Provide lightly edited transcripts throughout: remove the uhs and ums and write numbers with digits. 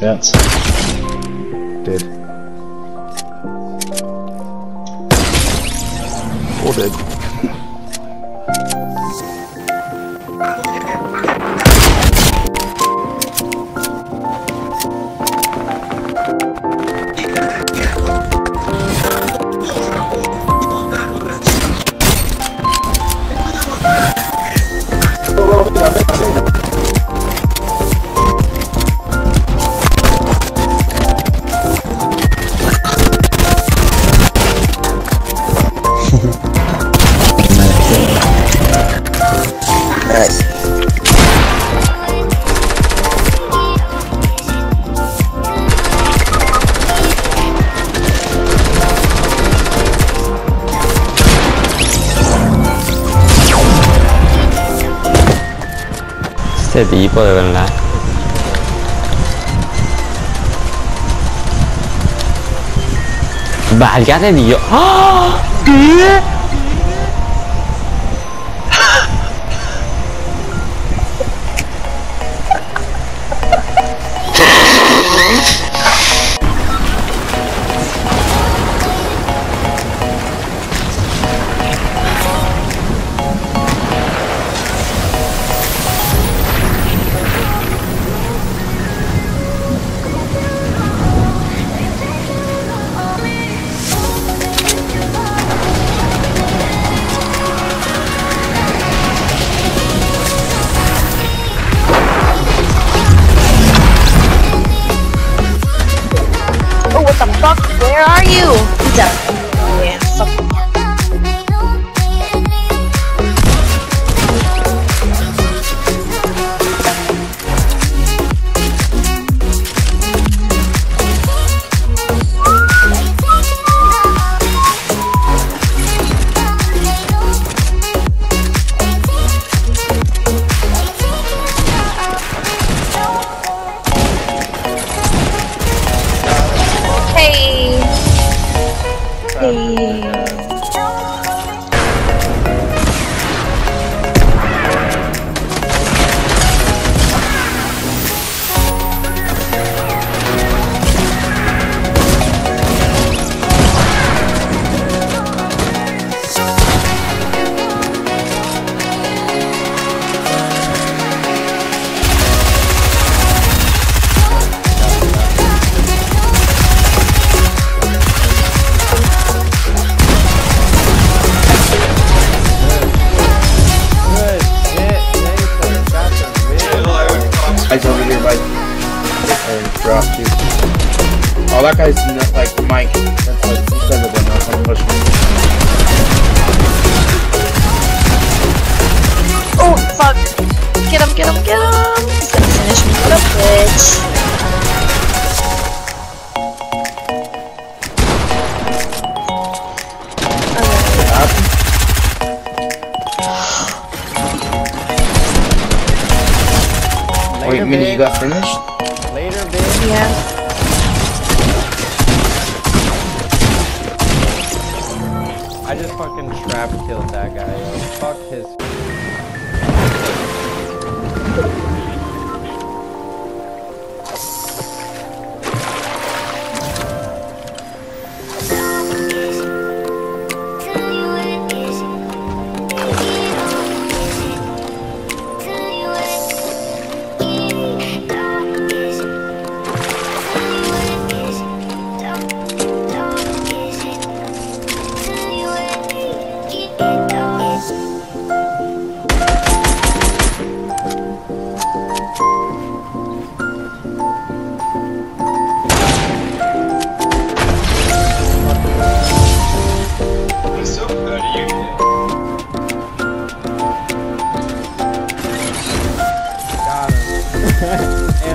Bounce. Dead. All dead. Sedi podevan la. Balgate dio. Ah! Diye. Where are you? He's up. Yeah, something. Over here, bud. And drop you. Oh, that guy's not like Mike. That's what he said about not so much. Oh, fuck. Get him, get him, get him. He's gonna finish me. What a bitch. Wait a minute, you got finished? Later, bitch. Yeah. I just fucking trap killed that guy. Yo. Fuck his. games I gotta try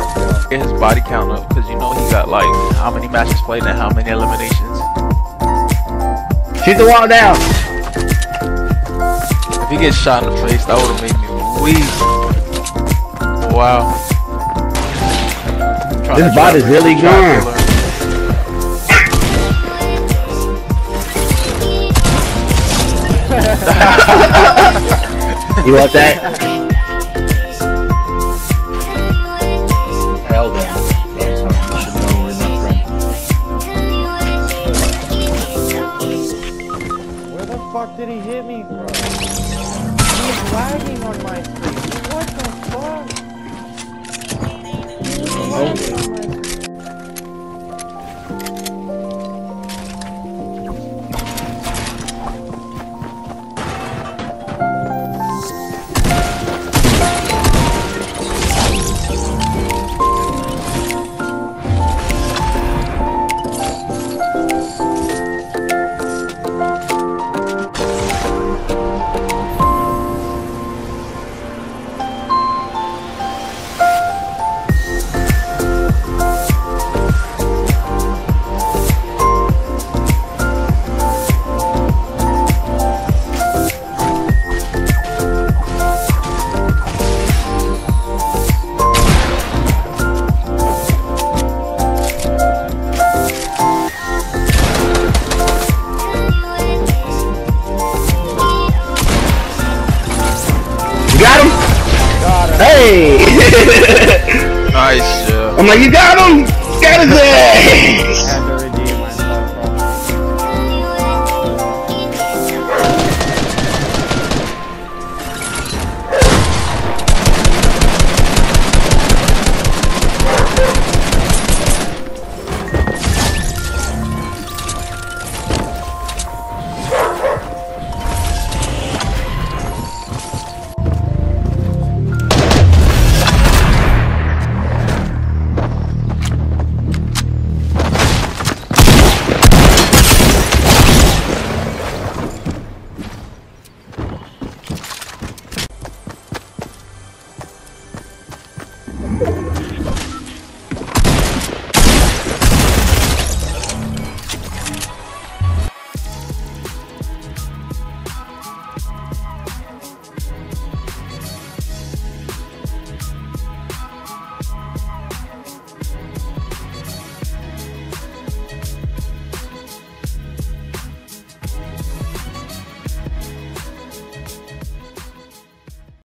to get his body count up, because you know he got like how many matches played and how many eliminations. Shoot the wall down! If he gets shot in the face, that would've made me wheeze. Wow. This bot is really gone. You want that? Hell damn. Where the fuck did he hit me from? He's lagging on my screen. What the fuck? Hey! Nice. I'm like, you got him! Got his ass!